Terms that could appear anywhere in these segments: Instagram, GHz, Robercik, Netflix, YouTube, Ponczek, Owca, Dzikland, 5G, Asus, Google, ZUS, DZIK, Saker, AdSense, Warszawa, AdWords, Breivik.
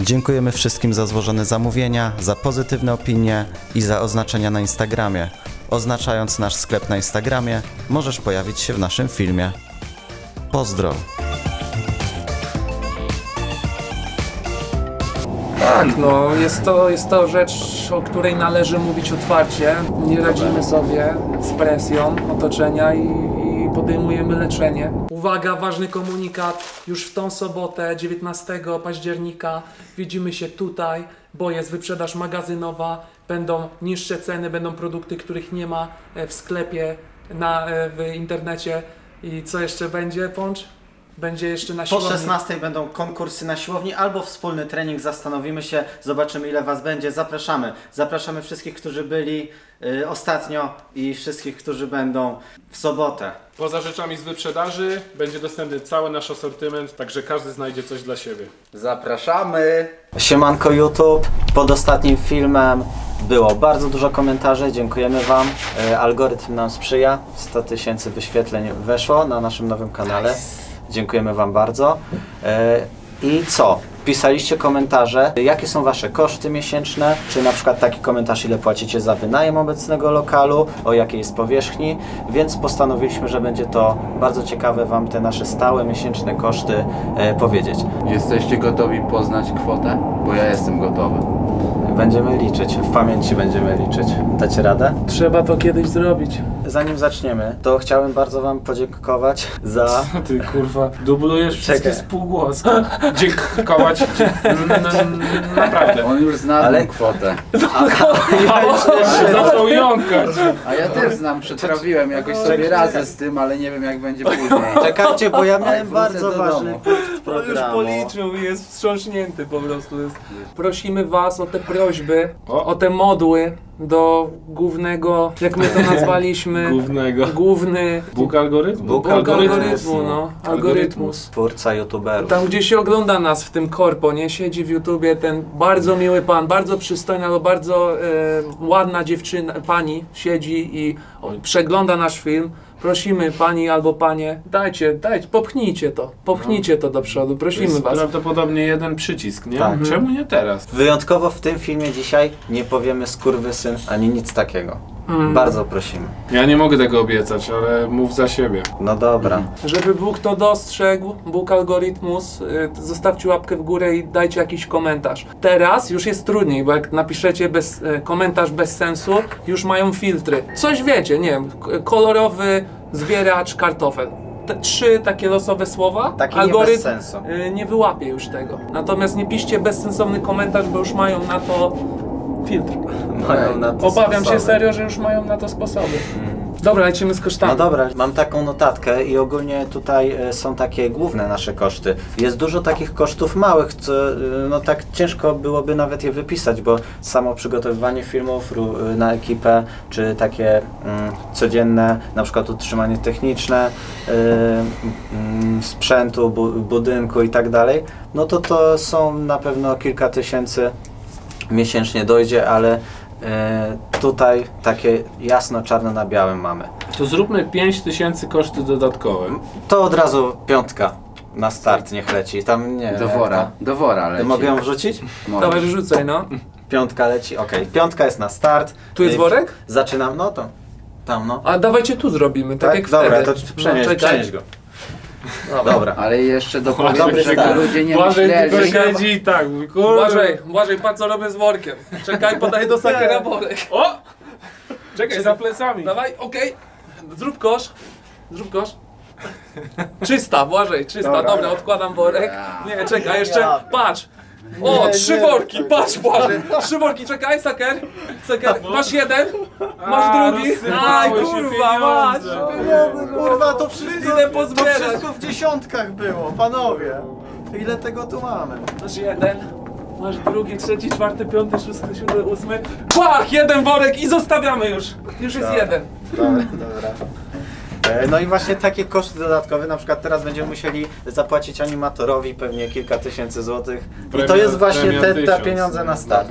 Dziękujemy wszystkim za złożone zamówienia, za pozytywne opinie i za oznaczenia na Instagramie. Oznaczając nasz sklep na Instagramie, możesz pojawić się w naszym filmie. Pozdro! Tak, no, jest to rzecz, o której należy mówić otwarcie. Nie radzimy sobie z presją otoczenia i podejmujemy leczenie. Uwaga, ważny komunikat. Już w tą sobotę, 19 października, widzimy się tutaj, bo jest wyprzedaż magazynowa. Będą niższe ceny, będą produkty, których nie ma w sklepie, w internecie. I co jeszcze będzie, Poncz? Będzie jeszcze na siłowni. Po 16 będą konkursy na siłowni albo wspólny trening. Zastanowimy się, zobaczymy ile Was będzie. Zapraszamy. Zapraszamy wszystkich, którzy byli ostatnio i wszystkich, którzy będą w sobotę. Poza rzeczami z wyprzedaży będzie dostępny cały nasz asortyment, także każdy znajdzie coś dla siebie. Zapraszamy! Siemanko YouTube. Pod ostatnim filmem było bardzo dużo komentarzy, dziękujemy Wam. Algorytm nam sprzyja. 100 tysięcy wyświetleń weszło na naszym nowym kanale. Nice. Dziękujemy Wam bardzo. I co? Pisaliście komentarze, jakie są Wasze koszty miesięczne, czy na przykład taki komentarz, ile płacicie za wynajem obecnego lokalu, o jakiej jest powierzchni, więc postanowiliśmy, że będzie to bardzo ciekawe Wam te nasze stałe miesięczne koszty powiedzieć. Jesteście gotowi poznać kwotę? Bo ja jestem gotowy. Będziemy liczyć, w pamięci będziemy liczyć. Dacie radę? Trzeba to kiedyś zrobić. Zanim zaczniemy, to chciałem bardzo Wam podziękować za... Co ty kurwa, dublujesz wszystkie spółgłosy. Dziękować. Naprawdę. On już zna tę kwotę. Zaczął jąkać. A ja też znam, przetrawiłem jakoś sobie razem z tym, ale nie wiem jak będzie później. Czekajcie, bo ja miałem bardzo ważny punkt programu. On już policzył i jest wstrząśnięty po prostu. Prosimy Was o te prośby, o te modły do głównego, jak my to nazwaliśmy, główny... Bóg algorytmu? Bóg algorytmu, no. Algorytmus. Twórca youtuberów. Tam, gdzie się ogląda nas w tym korpo, nie? Siedzi w YouTubie ten bardzo miły pan, bardzo przystojny, albo bardzo ładna dziewczyna, pani siedzi i przegląda nasz film. Prosimy Pani albo Panie, dajcie, popchnijcie to do przodu, prosimy Was. To jest prawdopodobnie jeden przycisk, nie? Tak. Czemu nie teraz? Wyjątkowo w tym filmie dzisiaj nie powiemy skurwysyn ani nic takiego. Bardzo prosimy. Ja nie mogę tego obiecać, ale mów za siebie. No dobra. Żeby Bóg to dostrzegł, Bóg algorytmus, zostawcie łapkę w górę i dajcie jakiś komentarz. Teraz już jest trudniej, bo jak napiszecie komentarz bez sensu, już mają filtry. Coś wiecie, nie wiem, kolorowy zwieracz kartofel. Te trzy takie losowe słowa, algorytm nie wyłapie już tego. Natomiast nie piszcie bezsensowny komentarz, bo już mają na to filtr. Mają na to Obawiam sposoby. Się serio, że już mają na to sposoby. Dobra, lecimy z kosztami. No dobra, mam taką notatkę i ogólnie tutaj są takie główne nasze koszty. Jest dużo takich kosztów małych, co no tak ciężko byłoby nawet je wypisać, bo samo przygotowywanie filmów na ekipę, czy takie codzienne, na przykład utrzymanie techniczne, sprzętu, budynku i tak dalej, no to są na pewno kilka tysięcy miesięcznie dojdzie, ale tutaj takie jasno, czarno na białym mamy. To zróbmy 5000 koszty dodatkowe. To od razu piątka na start niech leci. Tam nie. Do wora leci. Mogę ją wrzucić? Dawaj, wrzucaj no. Piątka leci, okej. Okay. Piątka jest na start. Tu jest worek? Zaczynam, no to tam no. A dawajcie tu zrobimy, tak jak wtedy. Dobra, to przenieś go. Dobra, ale jeszcze dopowiem, że ludzie nie myśleli. Siedzi tak, Błażej, patrz co robię z workiem. Czekaj, podaję do Sakera worek. O! Czekaj, za plecami. Dawaj, okej. Okay. Zrób kosz. Czysta, Błażej, czysta. Dobra, odkładam worek. Nie, czekaj, jeszcze, patrz. O, trzy worki, patrz Błażej. Trzy worki, czekaj, Saker, masz jeden, masz drugi. Aj, kurwa, masz. Kurwa, to wszystko w dziesiątkach było, panowie. Ile tego tu mamy? Masz jeden, masz drugi, trzeci, czwarty, piąty, szósty, siódmy, ósmy. Pach, jeden worek i zostawiamy już. Już jest jeden. Dobra. No i właśnie takie koszty dodatkowe, na przykład teraz będziemy musieli zapłacić animatorowi pewnie kilka tysięcy złotych. I to jest właśnie te pieniądze na start.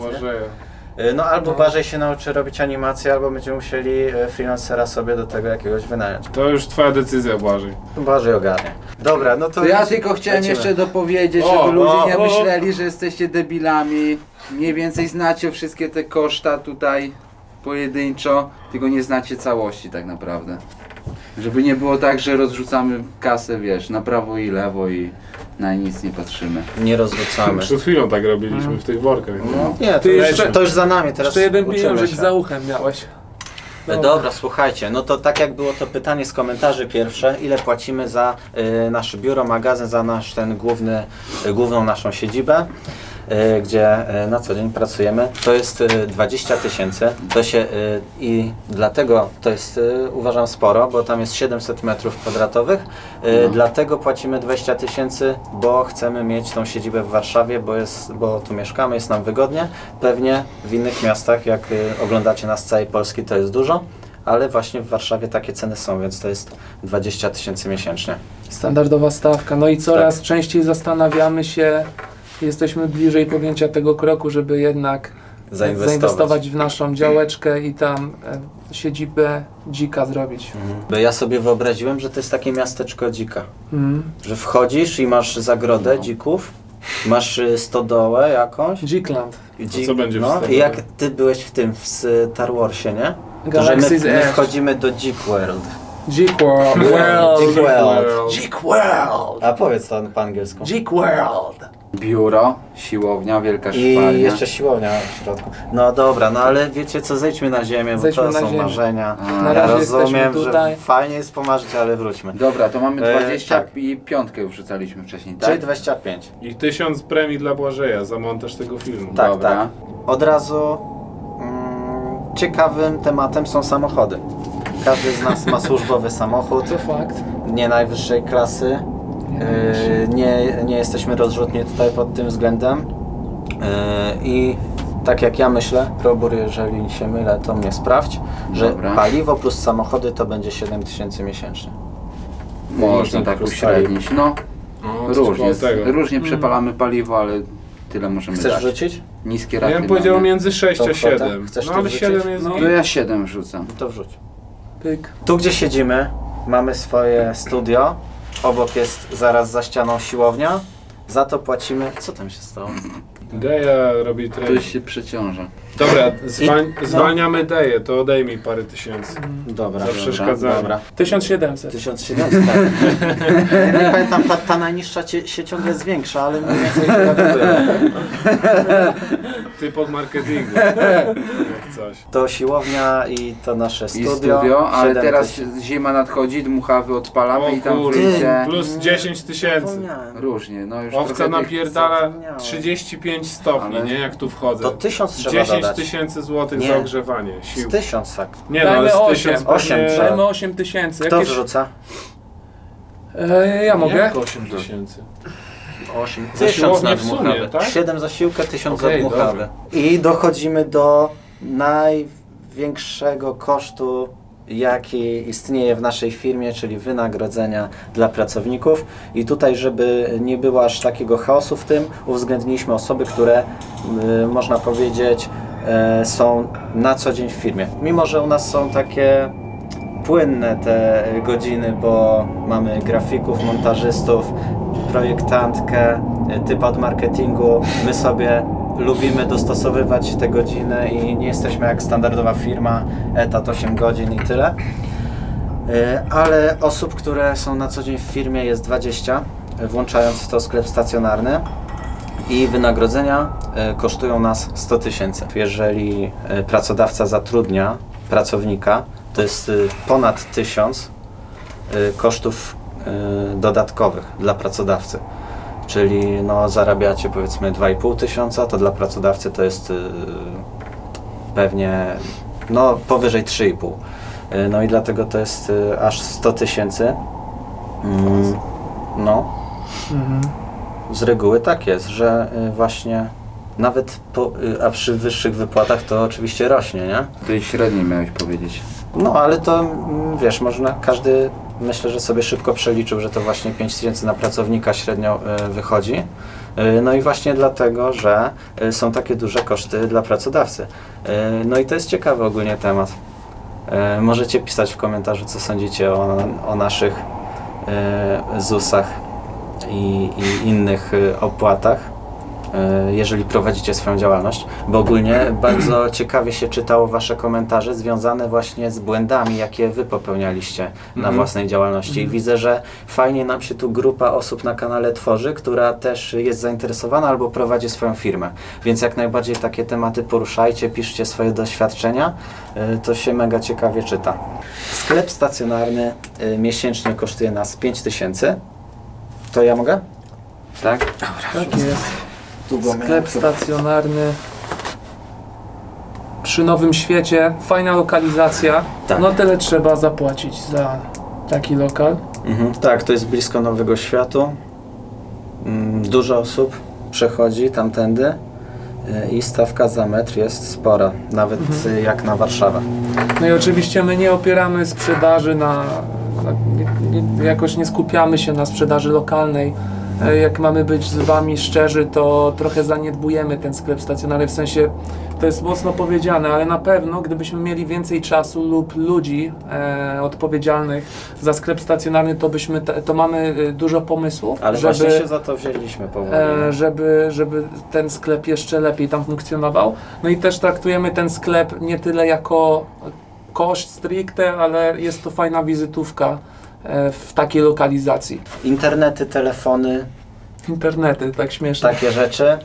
No albo bardziej się nauczy robić animację, albo będziemy musieli freelancera sobie do tego jakiegoś wynająć. To już twoja decyzja, Błażej. Błażej ogarnie. Dobra, no to... Ja tylko chciałem jeszcze dopowiedzieć, żeby ludzie nie myśleli, że jesteście debilami. Mniej więcej znacie wszystkie te koszta tutaj pojedynczo, tylko nie znacie całości tak naprawdę. Żeby nie było tak, że rozrzucamy kasę, wiesz, na prawo i lewo i na nic nie patrzymy. Nie rozrzucamy. Przed chwilą tak robiliśmy w tych workach. No. Nie, to już za nami teraz. To jeden pieniążek za uchem miałeś. Dobra, słuchajcie, no to tak jak było to pytanie z komentarzy pierwsze, ile płacimy za nasze biuro, magazyn, za nasz ten główną naszą siedzibę, gdzie na co dzień pracujemy, to jest 20 000, to się i dlatego to jest uważam sporo, bo tam jest 700 m², dlatego płacimy 20 000, bo chcemy mieć tą siedzibę w Warszawie, bo tu mieszkamy, jest nam wygodnie, pewnie w innych miastach, jak oglądacie nas z całej Polski, to jest dużo, ale właśnie w Warszawie takie ceny są, więc to jest 20 000 miesięcznie. Standardowa stawka, no i coraz częściej zastanawiamy się, jesteśmy bliżej podjęcia tego kroku, żeby jednak zainwestować w naszą działeczkę i tam siedzibę Dzika zrobić. Ja sobie wyobraziłem, że to jest takie miasteczko Dzika, że wchodzisz i masz zagrodę dzików, masz stodołę jakąś. Dzikland. Co będzie i jak ty byłeś w tym, w Star Warsie, nie? To, że my wchodzimy do Dzik World. Dzik World. Dzik World. A powiedz to po angielsku. Dzik World. Biuro, siłownia, wielka szparnia. I jeszcze siłownia w środku. No dobra, no ale wiecie co, zejdźmy na ziemię, bo to są marzenia. Ja rozumiem, że fajnie jest pomarzyć, ale wróćmy. Dobra, to mamy 25 już rzucaliśmy wcześniej, tak? Czyli 25. I 1000 premii dla Błażeja za montaż tego filmu. Tak, dobra. Tak. Od razu ciekawym tematem są samochody. Każdy z nas ma służbowy samochód. To fakt. Nie najwyższej klasy. Nie jesteśmy rozrzutni tutaj pod tym względem i tak jak ja myślę, Robur, jeżeli się mylę, to mnie sprawdź, że paliwo plus samochody to będzie 7 000 miesięcznie. Można tak uśrednić, różnie przepalamy paliwo, ale tyle możemy dać. Chcesz rzucić? Niskie raty. Ja bym powiedział między 6 a 7. Chcesz to wrzucić? 7 jest... No ja 7 rzucam. To wrzuć. Pyk. Tu gdzie siedzimy, mamy swoje studio. Obok jest zaraz za ścianą siłownia, za to płacimy... Co tam się stało? Deja robi trening. Ktoś się przeciąża. Dobra, zwalniamy Deję, to odejmij parę tysięcy. Dobra. Za przeszkadzanie. 1700. 1700, tak. Nie pamiętam, ta najniższa się ciągle zwiększa, ale... Ty pod marketingu. Coś. To siłownia i to nasze studio. I studio, ale teraz zima nadchodzi, dmuchawy odpalamy i tam wyjdzie... Plus 10 000. Różnie, no już Owca napierdala 35 stopni, ale... nie? Jak tu wchodzę. To 1000 trzeba 10 000 złotych nie. Za ogrzewanie sił. Z 1000 tak. Nie, no ale 8 000. Kto wrzuca? Ja mogę. Jak 8 000? 1000 na dmuchawę. Tak? 7 za siłkę, 1000 za dmuchawę. I dochodzimy do największego kosztu, jaki istnieje w naszej firmie, czyli wynagrodzenia dla pracowników. I tutaj, żeby nie było aż takiego chaosu w tym, uwzględniliśmy osoby, które można powiedzieć są na co dzień w firmie. Mimo że u nas są takie płynne te godziny, bo mamy grafików, montażystów, projektantkę, typa od marketingu, my sobie lubimy dostosowywać te godziny i nie jesteśmy jak standardowa firma, etat 8 godzin i tyle. Ale osób, które są na co dzień w firmie jest 20, włączając w to sklep stacjonarny i wynagrodzenia kosztują nas 100 000. Jeżeli pracodawca zatrudnia pracownika, to jest ponad 1000 kosztów dodatkowych dla pracodawcy. Czyli no, zarabiacie powiedzmy 2500, to dla pracodawcy to jest pewnie no, powyżej 3,5. No i dlatego to jest aż 100 000. No. Z reguły tak jest, że właśnie nawet a przy wyższych wypłatach to oczywiście rośnie, nie? Ty średniej miałeś powiedzieć. No ale to wiesz, można każdy... Myślę, że sobie szybko przeliczył, że to właśnie 5000 na pracownika średnio wychodzi. No i właśnie dlatego, że są takie duże koszty dla pracodawcy. No i to jest ciekawy ogólnie temat. Możecie pisać w komentarzu, co sądzicie o naszych ZUS-ach i innych opłatach, jeżeli prowadzicie swoją działalność, bo ogólnie bardzo ciekawie się czytało wasze komentarze związane właśnie z błędami, jakie wy popełnialiście na własnej działalności. I widzę, że fajnie nam się tu grupa osób na kanale tworzy, która też jest zainteresowana albo prowadzi swoją firmę. Więc jak najbardziej takie tematy poruszajcie, piszcie swoje doświadczenia, to się mega ciekawie czyta. Sklep stacjonarny miesięcznie kosztuje nas 5000. To ja mogę? Tak? Dobra, tak jest. Sklep stacjonarny przy Nowym Świecie, fajna lokalizacja, tak. No tyle trzeba zapłacić za taki lokal. Tak, to jest blisko Nowego Światu, dużo osób przechodzi tamtędy i stawka za metr jest spora, nawet jak na Warszawę. No i oczywiście my nie opieramy sprzedaży jakoś nie skupiamy się na sprzedaży lokalnej. Jak mamy być z wami szczerzy, to trochę zaniedbujemy ten sklep stacjonarny, w sensie to jest mocno powiedziane, ale na pewno gdybyśmy mieli więcej czasu lub ludzi odpowiedzialnych za sklep stacjonarny, to byśmy, to mamy dużo pomysłów, ale żeby, właśnie się za to wzięliśmy powoli, żeby ten sklep jeszcze lepiej tam funkcjonował. No i też traktujemy ten sklep nie tyle jako koszt stricte, ale jest to fajna wizytówka w takiej lokalizacji. Internety, telefony. Internety, tak śmieszne. Takie rzeczy.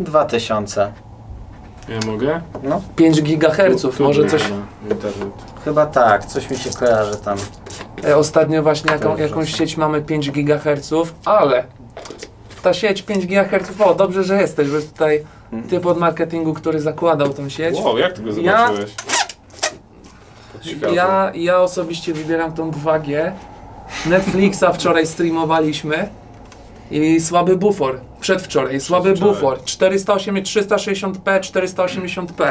2000. Ja mogę? No. 5 GHz, może coś. Internet. Chyba tak, coś mi się kojarzy tam. Ostatnio właśnie jakąś sieć mamy 5 GHz, ale ta sieć 5 GHz, o, dobrze, że jesteś, bo jest tutaj typ od marketingu, który zakładał tą sieć. Wow, jak ty go zobaczyłeś? Ja osobiście wybieram tą 2G. Netflixa wczoraj streamowaliśmy i słaby bufor. Przedwczoraj, słaby bufor. 408, 360p, 480p.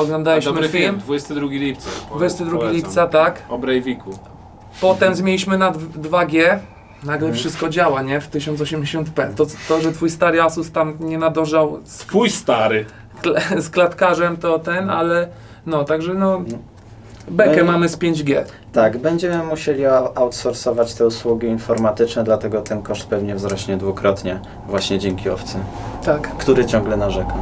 Oglądaliśmy film. 22 lipca. 22 lipca, tak. O Breiviku. Potem zmieniliśmy na 2G. Nagle wszystko działa, nie? W 1080p. To, że twój stary Asus tam nie nadorzał. Twój stary! Z klatkarzem to ten, ale no, także no. Bekę mamy z 5G. Tak, będziemy musieli outsourcować te usługi informatyczne, dlatego ten koszt pewnie wzrośnie dwukrotnie, właśnie dzięki Owcy, tak. Który ciągle narzeka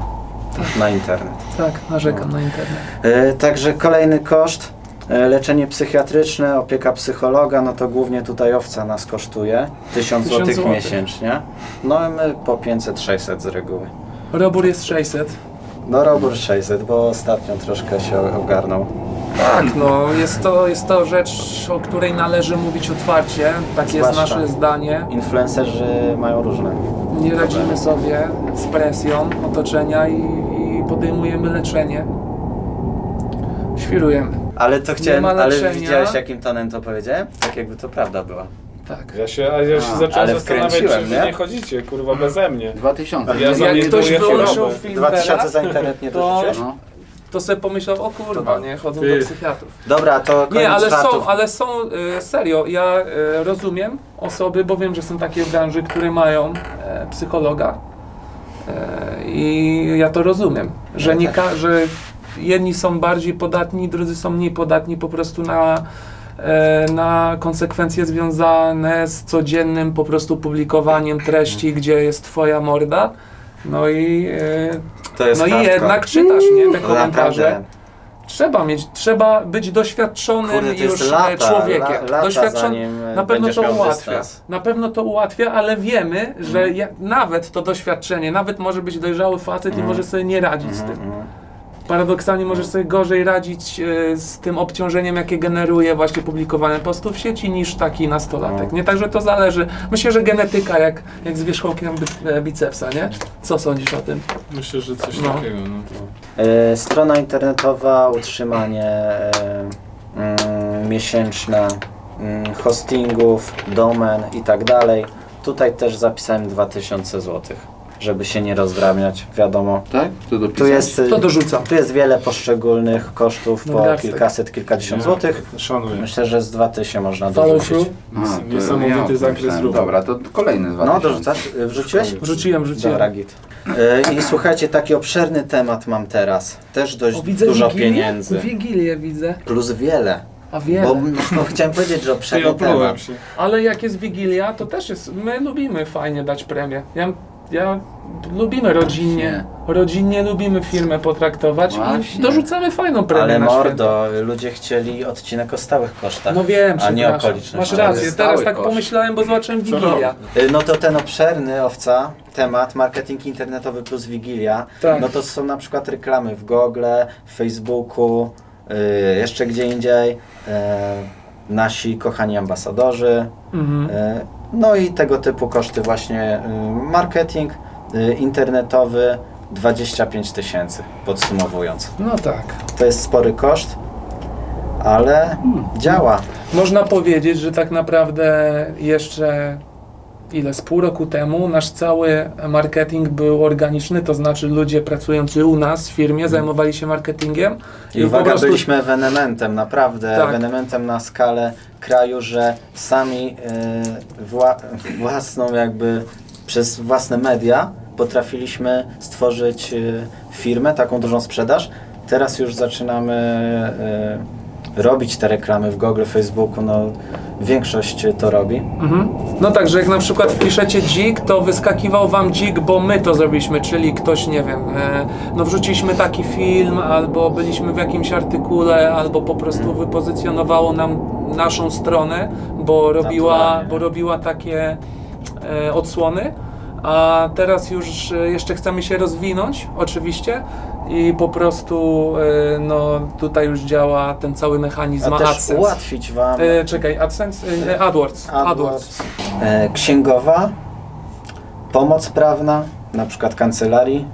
na internet. Tak, narzekam na internet. Także kolejny koszt, leczenie psychiatryczne, opieka psychologa, no to głównie tutaj Owca nas kosztuje, 1000 zł miesięcznie, no a my po 500-600 z reguły. Robór jest 600. No robór 600, bo ostatnio troszkę się ogarnął. Tak, no, jest to rzecz, o której należy mówić otwarcie, tak jest nasze zdanie. Influencerzy mają różne. Nie radzimy sobie z presją otoczenia i podejmujemy leczenie. Świrujemy. Ale to chciałem, ale widziałeś, jakim tonem to powiedziałem? Tak jakby to prawda była. Tak. Ja się zacząłem zastanawiać, czy wy nie chodzicie, kurwa, beze mnie. 2000. Jak ktoś wyłączył film 2000 za internet nie dorzuciłeś? No. To sobie pomyślał, o kurwa, nie, chodzą do psychiatrów. Dobra, to koniec. Nie, ale są serio, ja rozumiem osoby, bo wiem, że są takie branże, które mają psychologa i ja to rozumiem, że, że jedni są bardziej podatni, drudzy są mniej podatni po prostu na konsekwencje związane z codziennym po prostu publikowaniem treści, gdzie jest twoja morda. No i, no i jednak czytasz, nie, te komentarze. Naprawdę. Trzeba być doświadczonym człowiekiem. Na pewno to ułatwia. Na pewno to ułatwia, ale wiemy, że nawet to doświadczenie, nawet może być dojrzały facet i może sobie nie radzić z tym. Paradoksalnie możesz sobie gorzej radzić z tym obciążeniem, jakie generuje właśnie publikowane posty w sieci, niż taki nastolatek, nie? Także to zależy. Myślę, że genetyka jak z wierzchołkiem bicepsa, nie? Co sądzisz o tym? Myślę, że coś takiego, no to... Strona internetowa, utrzymanie miesięczne, hostingów, domen i tak dalej. Tutaj też zapisałem 2000 zł. żeby się nie rozdrabniać, wiadomo. Tak? To dopisać? To dorzucam. Tu jest wiele poszczególnych kosztów, no, po kilkaset, kilkadziesiąt złotych. Szanuję. Myślę, że z 2000 można dorzucić. A, niesamowity zakres ruchu. Dobra, to kolejny 2000. No, dorzucasz? Wrzuciłeś? Wrzuciłem. Dobra, git. I słuchajcie, taki obszerny temat mam teraz. Też dość dużo pieniędzy. Wigilię widzę. Plus wiele. A wiele. Bo chciałem powiedzieć, że obszerny temat. Ale jak jest Wigilia, to też jest... My lubimy fajnie dać premię. Ja lubimy rodzinnie. Rodzinnie lubimy firmę potraktować. Właśnie. I dorzucamy fajną premię. Ale na mordo, ludzie chcieli odcinek o stałych kosztach. No wiem, a nie okoliczności. Masz rację, teraz tak pomyślałem, bo zobaczyłem Wigilia. No to ten obszerny Owca temat, marketing internetowy plus Wigilia, tak. No to są na przykład reklamy w Google, w Facebooku, jeszcze gdzie indziej, nasi kochani ambasadorzy. No i tego typu koszty właśnie, marketing internetowy 25 000, podsumowując. No tak. To jest spory koszt, ale działa. Można powiedzieć, że tak naprawdę jeszcze ile, z pół roku temu nasz cały marketing był organiczny, to znaczy ludzie pracujący u nas w firmie zajmowali się marketingiem. I uwaga, po prostu... byliśmy ewenementem, naprawdę tak. Ewenementem na skalę kraju, że sami własną jakby, przez własne media potrafiliśmy stworzyć firmę, taką dużą sprzedaż. Teraz już zaczynamy robić te reklamy w Google, Facebooku, no większość to robi. No także jak na przykład wpiszecie dzik, to wyskakiwał wam dzik, bo my to zrobiliśmy, czyli ktoś, nie wiem, no wrzuciliśmy taki film, albo byliśmy w jakimś artykule, albo po prostu wypozycjonowało nam naszą stronę, bo robiła takie odsłony. A teraz już jeszcze chcemy się rozwinąć, oczywiście, i po prostu no tutaj już działa ten cały mechanizm AdSense. Ułatwić wam. Czekaj, AdSense? AdWords. Księgowa, pomoc prawna, na przykład kancelarii.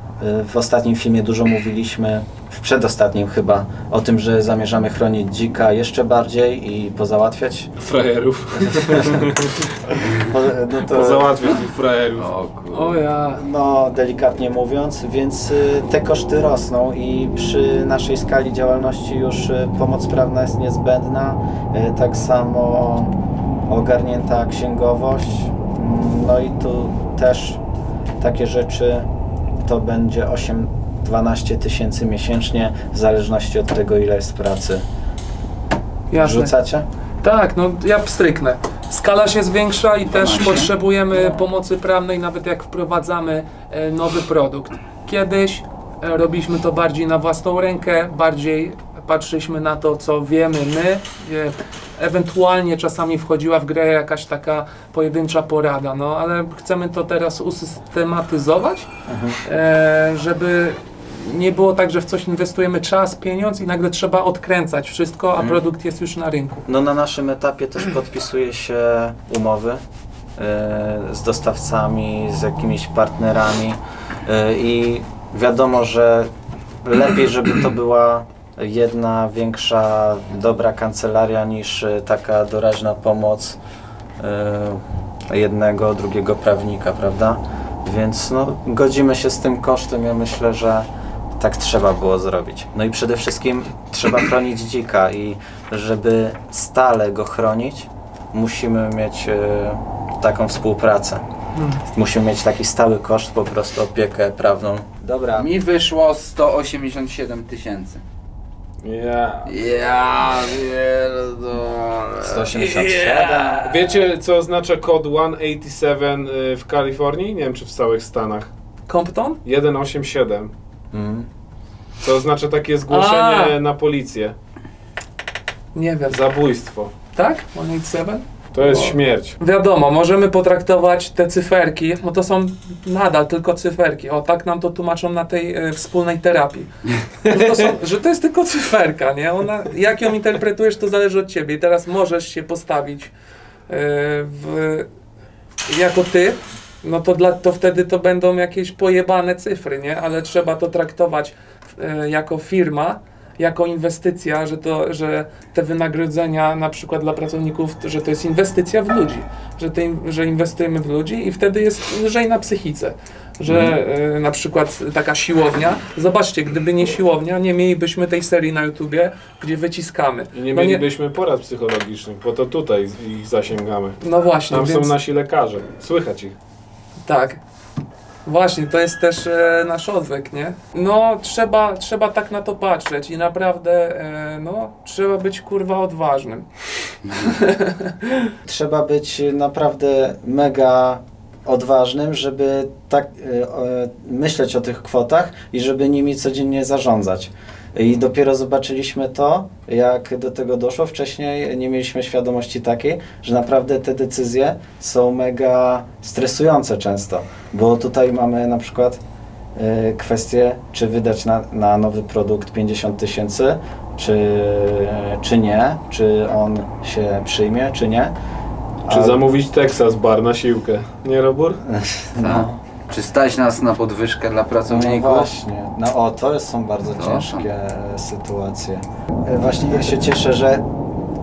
W ostatnim filmie dużo mówiliśmy, w przedostatnim chyba, o tym, że zamierzamy chronić dzika jeszcze bardziej i pozałatwiać... frajerów. No to... Pozałatwiać tych frajerów. No delikatnie mówiąc, więc te koszty rosną i przy naszej skali działalności już pomoc prawna jest niezbędna. Tak samo ogarnięta księgowość. No i tu też takie rzeczy... to będzie 8–12 000 miesięcznie, w zależności od tego, ile jest pracy. Jasne. Rzucacie? Tak, no ja pstryknę. Skala się zwiększa i też potrzebujemy pomocy prawnej, nawet jak wprowadzamy nowy produkt. Kiedyś robiliśmy to bardziej na własną rękę, bardziej patrzyliśmy na to, co wiemy my. Ewentualnie czasami wchodziła w grę jakaś taka pojedyncza porada, no ale chcemy to teraz usystematyzować, żeby nie było tak, że w coś inwestujemy czas, pieniądz i nagle trzeba odkręcać wszystko, a produkt jest już na rynku. No na naszym etapie też podpisuje się umowy z dostawcami, z jakimiś partnerami i wiadomo, że lepiej, żeby to była jedna większa, dobra kancelaria niż taka doraźna pomoc jednego, drugiego prawnika, prawda? Więc no, godzimy się z tym kosztem, ja myślę, że tak trzeba było zrobić. No i przede wszystkim trzeba chronić dzika i żeby stale go chronić, musimy mieć taką współpracę. Musimy mieć taki stały koszt, po prostu opiekę prawną. Dobra. Mi wyszło 187 000. Ja pierdolę. 187. Wiecie, co oznacza kod 187 w Kalifornii? Nie wiem, czy w całych Stanach. Compton? 187. Co oznacza takie zgłoszenie na policję. Nie wiem. Zabójstwo. Tak? 187? To jest śmierć. Wiadomo, możemy potraktować te cyferki, bo to są nadal tylko cyferki. O, tak nam to tłumaczą na tej wspólnej terapii. Że to jest tylko cyferka, nie? Ona, jak ją interpretujesz, to zależy od ciebie. I teraz możesz się postawić jako ty, no to, to wtedy to będą jakieś pojebane cyfry, nie? Ale trzeba to traktować jako firma jako inwestycja, że te wynagrodzenia na przykład dla pracowników, że to jest inwestycja w ludzi, że inwestujemy w ludzi i wtedy jest lżej na psychice. Że na przykład taka siłownia, zobaczcie, gdyby nie siłownia, nie mielibyśmy tej serii na YouTubie, gdzie wyciskamy. I nie mielibyśmy porad psychologicznych, bo to tutaj ich zasięgamy. No właśnie. Tam są nasi lekarze, słychać ich. Tak. Właśnie, to jest też nasz odwyk, nie? No, trzeba tak na to patrzeć i naprawdę, no, trzeba być kurwa odważnym. Trzeba być naprawdę mega odważnym, żeby tak myśleć o tych kwotach i żeby nimi codziennie zarządzać. I dopiero zobaczyliśmy to, jak do tego doszło. Wcześniej nie mieliśmy świadomości takiej, że naprawdę te decyzje są mega stresujące często, bo tutaj mamy na przykład kwestię, czy wydać na nowy produkt 50 000, czy nie, czy on się przyjmie, czy nie. Czy zamówić Texas Bar na siłkę, nie Robur? No. Czy stać nas na podwyżkę dla pracowników? No właśnie, no o, to są bardzo ciężkie sytuacje. Właśnie ja się cieszę, że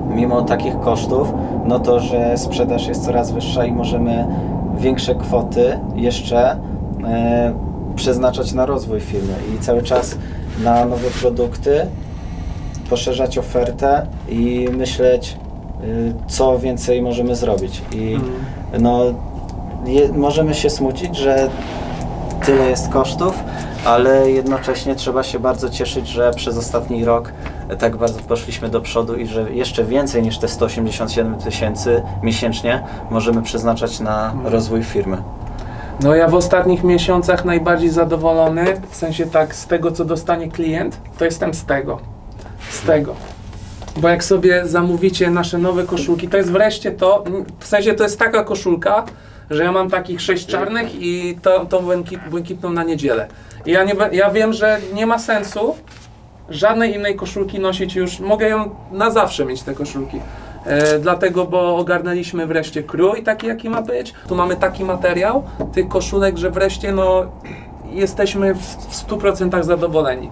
mimo takich kosztów, no to, że sprzedaż jest coraz wyższa i możemy większe kwoty jeszcze przeznaczać na rozwój firmy i cały czas na nowe produkty, poszerzać ofertę i myśleć, co więcej możemy zrobić. I no, możemy się smucić, że tyle jest kosztów, ale jednocześnie trzeba się bardzo cieszyć, że przez ostatni rok tak bardzo poszliśmy do przodu i że jeszcze więcej niż te 187 000 miesięcznie możemy przeznaczać na rozwój firmy. No ja w ostatnich miesiącach najbardziej zadowolony, w sensie tak z tego, co dostanie klient, to jestem z tego. Bo jak sobie zamówicie nasze nowe koszulki, to jest wreszcie to, w sensie to jest taka koszulka, że ja mam takich 6 czarnych i tą błękitną na niedzielę. I ja wiem, że nie ma sensu żadnej innej koszulki nosić już, mogę ją na zawsze mieć, te koszulki. Dlatego, bo ogarnęliśmy wreszcie krój taki, jaki ma być. Tu mamy taki materiał tych koszulek, że wreszcie no, jesteśmy w 100% zadowoleni.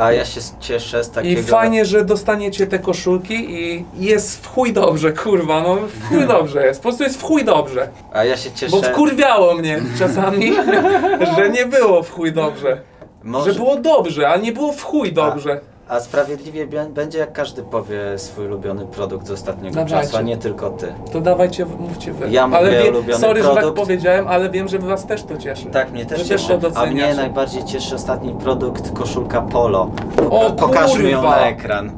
A ja się cieszę z takiego... I fajnie, że dostaniecie te koszulki i jest w chuj dobrze, kurwa, no w chuj dobrze jest, po prostu jest w chuj dobrze. A ja się cieszę... Bo wkurwiało mnie czasami, że nie było w chuj dobrze. Może... Że było dobrze, a nie było w chuj dobrze. A sprawiedliwie będzie, jak każdy powie swój ulubiony produkt z ostatniego czasu, a nie tylko ty. To dawajcie, mówcie wy. Ja mówię ulubiony sorry, produkt. Sorry, że tak powiedziałem, ale wiem, że was też to cieszy. Tak, mnie też cieszy. A mnie najbardziej cieszy ostatni produkt, koszulka Polo. O, pokażmy kurwa. Ją na ekran.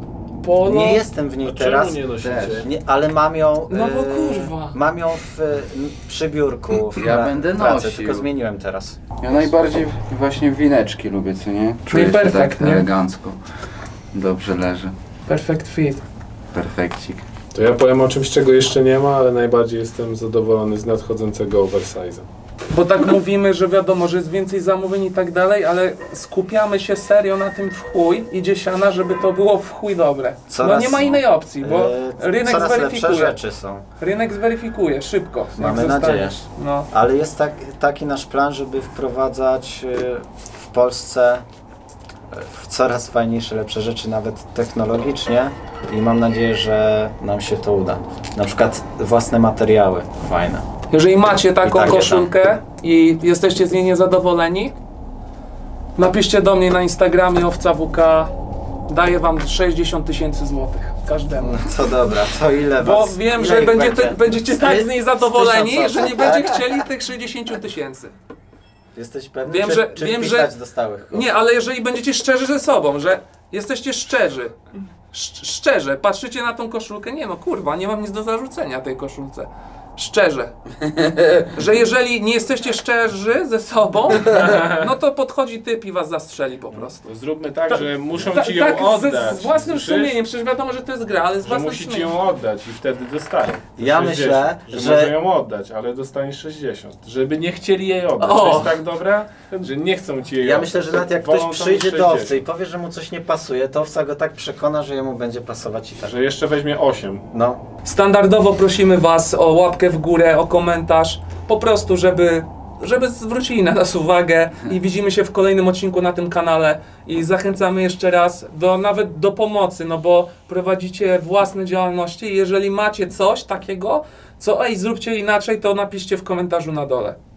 Polo? Nie jestem w niej teraz, nie też, nie, ale mam ją, no bo kurwa. Mam ją przy biurku. Ja będę nosił. Tylko zmieniłem teraz. Ja najbardziej właśnie wineczki lubię, co nie? Czuję się perfect, tak nie? Elegancko. Dobrze leży. Perfect fit. Perfekcik. To ja powiem o czymś, czego jeszcze nie ma, ale najbardziej jestem zadowolony z nadchodzącego oversize'a. Bo tak mówimy, że wiadomo, że jest więcej zamówień i tak dalej, ale skupiamy się serio na tym w chuj i dziesiana, żeby to było w chuj dobre. Coraz no nie ma innej opcji, bo rynek coraz zweryfikuje. Lepsze rzeczy są. Rynek zweryfikuje szybko. Mamy nadzieję. No. Ale jest taki nasz plan, żeby wprowadzać w Polsce w coraz fajniejsze, lepsze rzeczy, nawet technologicznie, i mam nadzieję, że nam się to uda. Na przykład własne materiały fajne. Jeżeli macie taką koszulkę i jesteście z niej niezadowoleni, napiszcie do mnie na Instagramie owcawk. Daję wam 60 000 złotych każdemu. To dobra, to ile was? Bo wiem, że będziecie tak z niej zadowoleni, że nie będzie chcieli tych 60 000. Jesteś pewny, wiem, że do stałych? Nie, ale jeżeli będziecie szczerzy ze sobą, że jesteście szczerzy, szczerze, patrzycie na tą koszulkę, nie no kurwa, nie mam nic do zarzucenia tej koszulce. Szczerze. Że jeżeli nie jesteście szczerzy ze sobą, no to podchodzi typ i was zastrzeli po prostu. Zróbmy tak, że muszą ci ją oddać. Z własnym sumieniem, przecież wiadomo, że to jest gra, ale z własnym sumieniem. Musi ci ją oddać i wtedy dostaję. Ja myślę, że... Może ją oddać, ale dostaniesz 60. Żeby nie chcieli jej oddać. To jest tak dobra, że nie chcą ci jej oddać. Ja myślę, że nawet jak ktoś przyjdzie do owcy i powie, że mu coś nie pasuje, to owca go tak przekona, że jemu będzie pasować i tak. Że jeszcze weźmie 8. No. Standardowo prosimy was o łapkę w górę, o komentarz, po prostu żeby żeby zwrócili na nas uwagę i widzimy się w kolejnym odcinku na tym kanale i zachęcamy jeszcze raz do, nawet do pomocy, no bo prowadzicie własne działalności i jeżeli macie coś takiego, co zróbcie inaczej, to napiszcie w komentarzu na dole.